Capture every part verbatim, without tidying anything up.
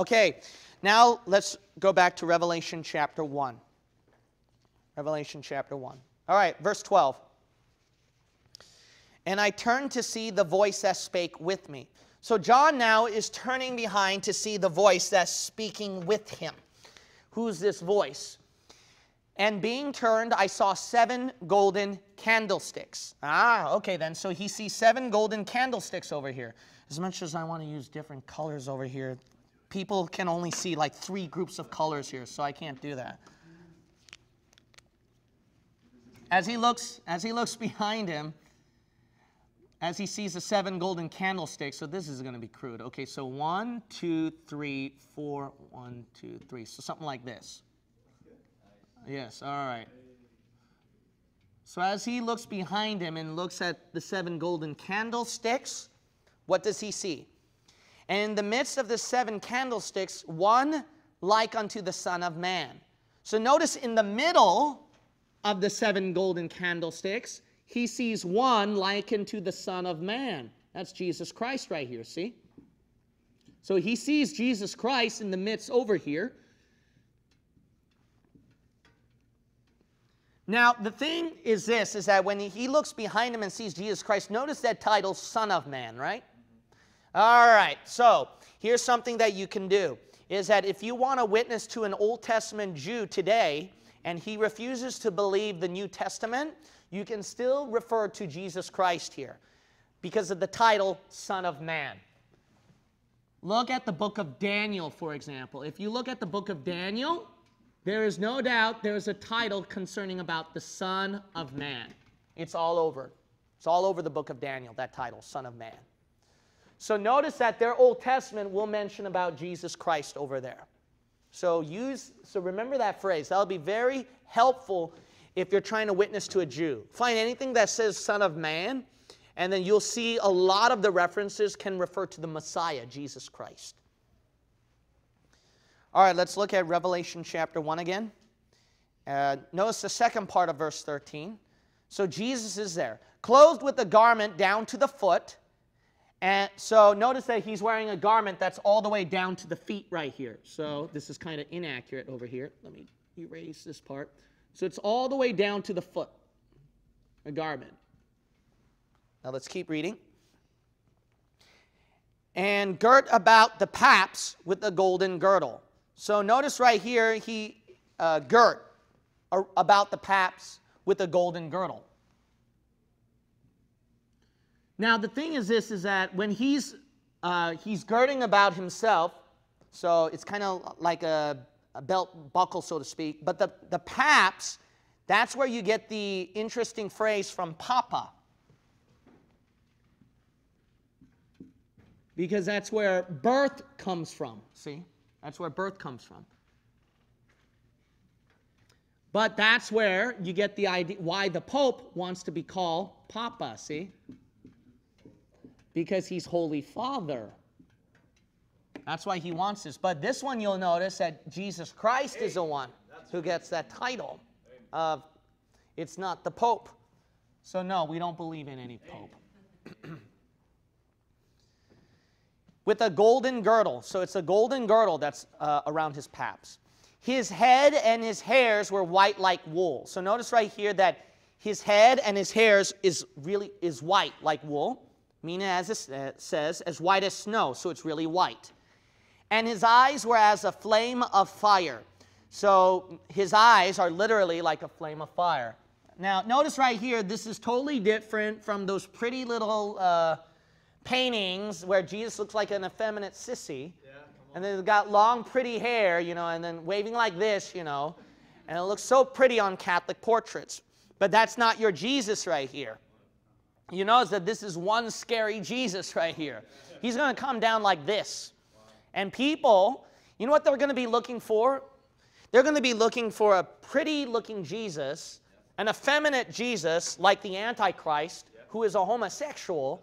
Okay, now let's go back to Revelation chapter one. Revelation chapter one. All right, verse twelve. And I turned to see the voice that spake with me. So John now is turning behind to see the voice that's speaking with him. Who's this voice? And being turned, I saw seven golden candlesticks. Ah, okay then. So he sees seven golden candlesticks over here. As much as I want to use different colors over here, people can only see like three groups of colors here, so I can't do that. As he looks, as he looks behind him, as he sees the seven golden candlesticks, so this is going to be crude. Okay, so one, two, three, four, one, two, three. So something like this. Yes, all right. So as he looks behind him and looks at the seven golden candlesticks, what does he see? And in the midst of the seven candlesticks, one like unto the Son of Man. So notice in the middle of the seven golden candlesticks, he sees one likened to the Son of Man. That's Jesus Christ right here, see? So he sees Jesus Christ in the midst over here. Now, the thing is this, is that when he looks behind him and sees Jesus Christ, notice that title, Son of Man, right? All right, so here's something that you can do, is that if you want to witness to an Old Testament Jew today, and he refuses to believe the New Testament, you can still refer to Jesus Christ here because of the title, Son of Man. Look at the book of Daniel, for example. If you look at the book of Daniel, there is no doubt there is a title concerning about the Son of Man. It's all over. It's all over the book of Daniel, that title, Son of Man. So notice that their Old Testament will mention about Jesus Christ over there. So use, so remember that phrase. That'll be very helpful if you're trying to witness to a Jew. Find anything that says Son of Man, and then you'll see a lot of the references can refer to the Messiah, Jesus Christ. All right, let's look at Revelation chapter one again. Uh, notice the second part of verse thirteen. So Jesus is there, clothed with a garment down to the foot. And so notice that he's wearing a garment that's all the way down to the feet right here. So this is kind of inaccurate over here. Let me erase this part. So it's all the way down to the foot, a garment. Now let's keep reading. And girt about the paps with a golden girdle. So notice right here, he uh, girt about the paps with a golden girdle. Now the thing is this, is that when he's, uh, he's girding about himself, so it's kind of like a, a belt buckle, so to speak, but the, the paps, that's where you get the interesting phrase from papa. Because that's where birth comes from, see? That's where birth comes from. But that's where you get the idea why the Pope wants to be called Papa, see? Because he's Holy Father. That's why he wants this. But this one, you'll notice that Jesus Christ hey, is the one who gets that title. Of, it's not the Pope. So no, we don't believe in any Pope. Hey. With a golden girdle. So it's a golden girdle that's uh, around his paps. His head and his hairs were white like wool. So notice right here that his head and his hairs is really is white like wool. Meaning, as it says, as white as snow. So it's really white. And his eyes were as a flame of fire. So his eyes are literally like a flame of fire. Now notice right here, this is totally different from those pretty little... Uh, paintings where Jesus looks like an effeminate sissy, yeah, and then they've got long pretty hair, you know, and then waving like this, you know, and it looks so pretty on Catholic portraits. But that's not your Jesus right here. You notice that this is one scary Jesus right here. He's going to come down like this. And people, you know what they're going to be looking for? They're going to be looking for a pretty looking Jesus, an effeminate Jesus like the Antichrist, who is a homosexual.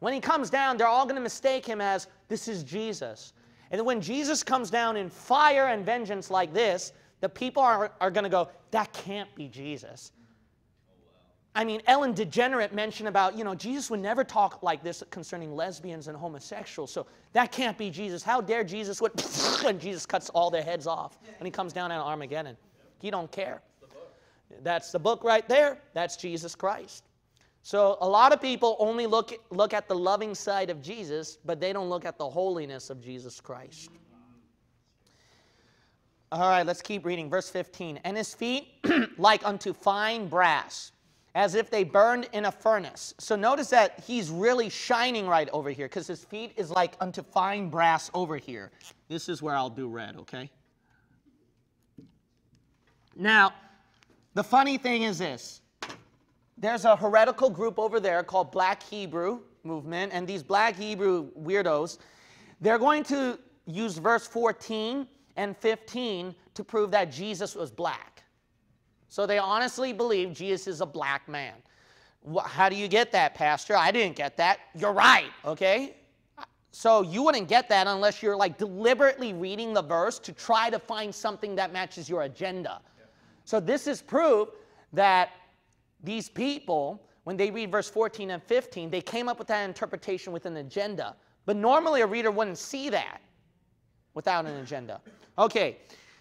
When he comes down, they're all going to mistake him as, this is Jesus. And when Jesus comes down in fire and vengeance like this, the people are, are going to go, that can't be Jesus. I mean, Ellen DeGeneres mentioned about, you know, Jesus would never talk like this concerning lesbians and homosexuals, so that can't be Jesus. How dare Jesus would, and Jesus cuts all their heads off, and he comes down at Armageddon. He don't care. That's the book right there. That's Jesus Christ. So a lot of people only look at, look at the loving side of Jesus, but they don't look at the holiness of Jesus Christ. All right, let's keep reading. Verse fifteen, and his feet like unto fine brass, as if they burned in a furnace. So notice that he's really shining right over here, because his feet is like unto fine brass over here. This is where I'll do red, okay? Now, the funny thing is this. There's a heretical group over there called Black Hebrew movement, and these Black Hebrew weirdos, they're going to use verse fourteen and fifteen to prove that Jesus was black. So they honestly believe Jesus is a black man. How do you get that, Pastor? I didn't get that. You're right, okay? So you wouldn't get that unless you're like deliberately reading the verse to try to find something that matches your agenda. Yeah. So this is proof that these people, when they read verse fourteen and fifteen, they came up with that interpretation with an agenda. But normally a reader wouldn't see that without an agenda. Okay.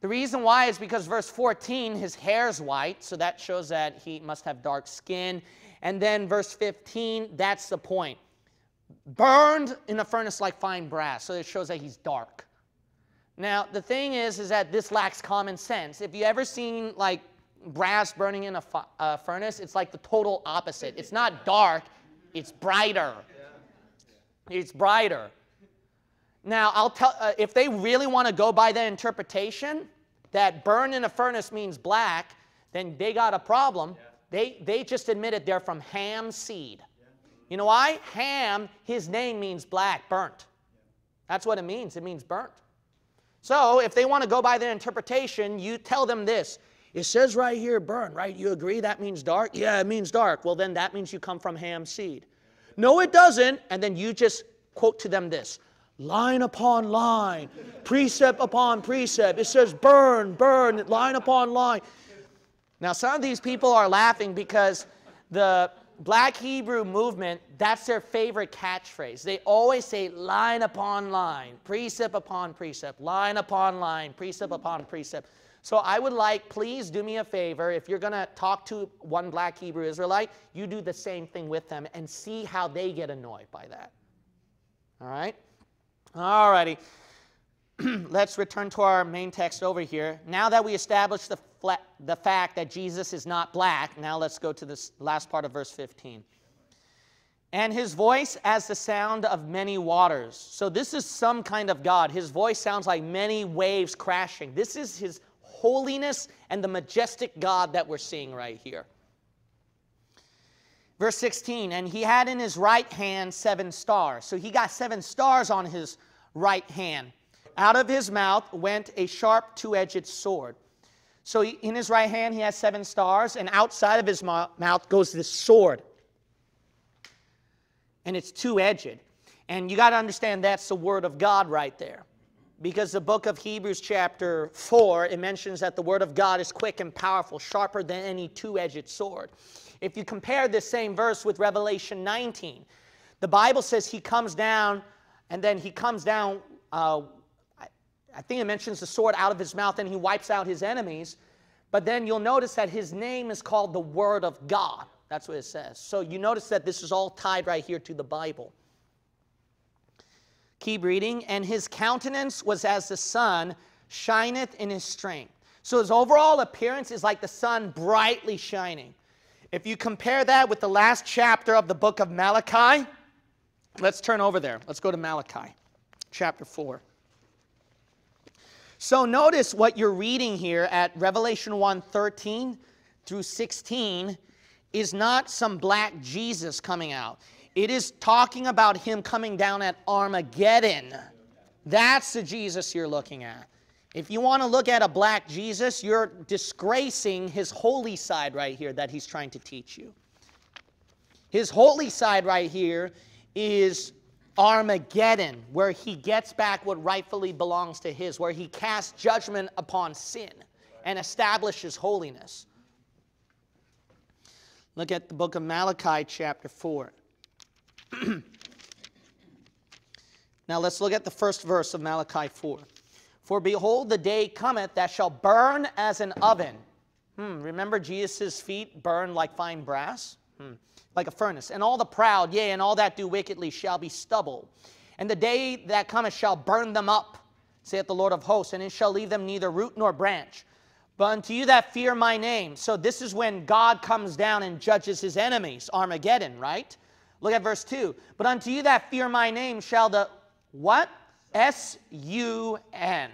The reason why is because verse fourteen, his hair's white, so that shows that he must have dark skin. And then verse fifteen, that's the point. Burned in a furnace like fine brass, so it shows that he's dark. Now, the thing is, is that this lacks common sense. If you ever seen, like, brass burning in a fu uh, furnace, it's like the total opposite. It's not dark, it's brighter. It's brighter. Now, I'll tell, uh, if they really want to go by the interpretation that burn in a furnace means black, then they got a problem. Yeah. They, they just admitted they're from Ham's seed. Yeah. You know why? Ham, his name means black, burnt. Yeah. That's what it means. It means burnt. So if they want to go by their interpretation, you tell them this. It says right here, burn, right? You agree that means dark? Yeah, it means dark. Well, then that means you come from Ham's seed. No, it doesn't. And then you just quote to them this. Line upon line, precept upon precept. It says burn, burn, line upon line. Now, some of these people are laughing because the Black Hebrew movement, that's their favorite catchphrase. They always say line upon line, precept upon precept, line upon line, precept upon precept. So I would like, please do me a favor, if you're going to talk to one Black Hebrew Israelite, you do the same thing with them and see how they get annoyed by that. All right? All righty. Let's return to our main text over here. Now that we established the, the fact that Jesus is not black, now let's go to this last part of verse fifteen. And his voice as the sound of many waters. So this is some kind of God. His voice sounds like many waves crashing. This is his holiness and the majestic God that we're seeing right here. Verse sixteen, and he had in his right hand seven stars. So he got seven stars on his right hand. Out of his mouth went a sharp two-edged sword. So he, in his right hand he has seven stars, and outside of his mouth goes this sword. And it's two-edged. And you got to understand that's the word of God right there. Because the book of Hebrews chapter four, it mentions that the word of God is quick and powerful, sharper than any two-edged sword. If you compare this same verse with Revelation nineteen, the Bible says he comes down, and then he comes down, uh, I think it mentions the sword out of his mouth, and he wipes out his enemies. But then you'll notice that his name is called the Word of God. That's what it says. So you notice that this is all tied right here to the Bible. Keep reading. And his countenance was as the sun shineth in his strength. So his overall appearance is like the sun brightly shining. If you compare that with the last chapter of the book of Malachi, let's turn over there. Let's go to Malachi, chapter four. So notice what you're reading here at Revelation one, thirteen through sixteen is not some black Jesus coming out. It is talking about him coming down at Armageddon. That's the Jesus you're looking at. If you want to look at a black Jesus, you're disgracing his holy side right here that he's trying to teach you. His holy side right here is Armageddon, where he gets back what rightfully belongs to his, where he casts judgment upon sin and establishes holiness. Look at the book of Malachi chapter four. Now let's look at the first verse of Malachi four. For behold, the day cometh that shall burn as an oven. Hmm, remember Jesus' feet burned like fine brass? Hmm, like a furnace. And all the proud, yea, and all that do wickedly shall be stubble. And the day that cometh shall burn them up, saith the Lord of hosts, and it shall leave them neither root nor branch. But unto you that fear my name. So this is when God comes down and judges his enemies. Armageddon, right? Look at verse two. But unto you that fear my name shall the, what? S U N,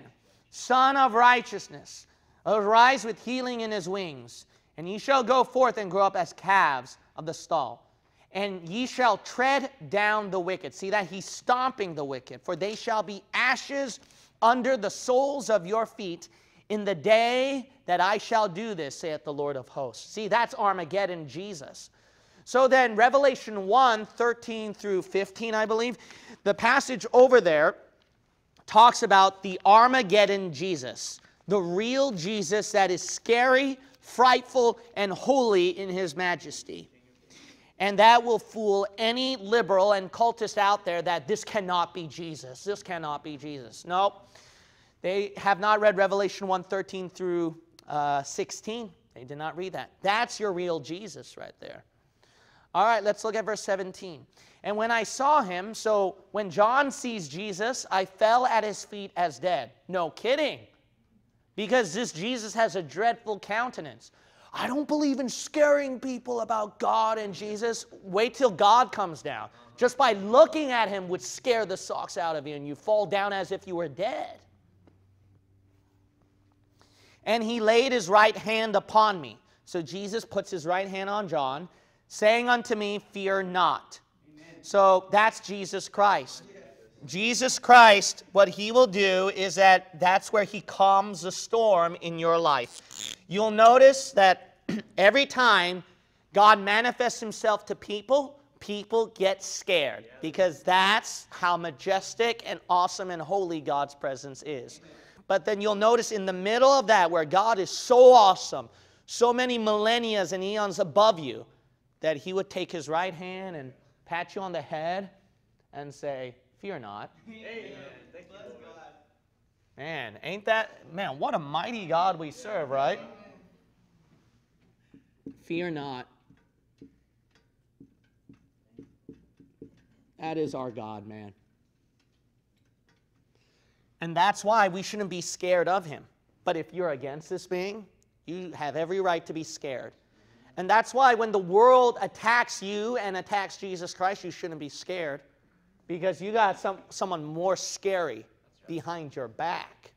Son of Righteousness, arise with healing in his wings. And ye shall go forth and grow up as calves of the stall. And ye shall tread down the wicked. See that? He's stomping the wicked. For they shall be ashes under the soles of your feet in the day that I shall do this, saith the Lord of hosts. See, that's Armageddon Jesus. So then, Revelation one, thirteen through fifteen, I believe, the passage over there talks about the Armageddon Jesus, the real Jesus that is scary, frightful, and holy in his majesty. And that will fool any liberal and cultist out there that this cannot be Jesus. This cannot be Jesus. No, they have not read Revelation one, thirteen through sixteen. They did not read that. That's your real Jesus right there. All right, let's look at verse seventeen. And when I saw him, so when John sees Jesus, I fell at his feet as dead. No kidding. Because this Jesus has a dreadful countenance. I don't believe in scaring people about God and Jesus. Wait till God comes down. Just by looking at him would scare the socks out of you, and you fall down as if you were dead. And he laid his right hand upon me. So Jesus puts his right hand on John, saying unto me, fear not. Amen. So that's Jesus Christ. Yes. Jesus Christ, what he will do is that that's where he calms the storm in your life. You'll notice that every time God manifests himself to people, people get scared. Yeah. Because that's how majestic and awesome and holy God's presence is. Amen. But then you'll notice in the middle of that, where God is so awesome, so many millennia and eons above you, that he would take his right hand and pat you on the head and say, fear not. Amen. Man, ain't that, man, what a mighty God we serve, right? Fear not. That is our God, man. And that's why we shouldn't be scared of him. But if you're against this being, you have every right to be scared. And that's why when the world attacks you and attacks Jesus Christ, you shouldn't be scared, because you got some, someone more scary behind your back.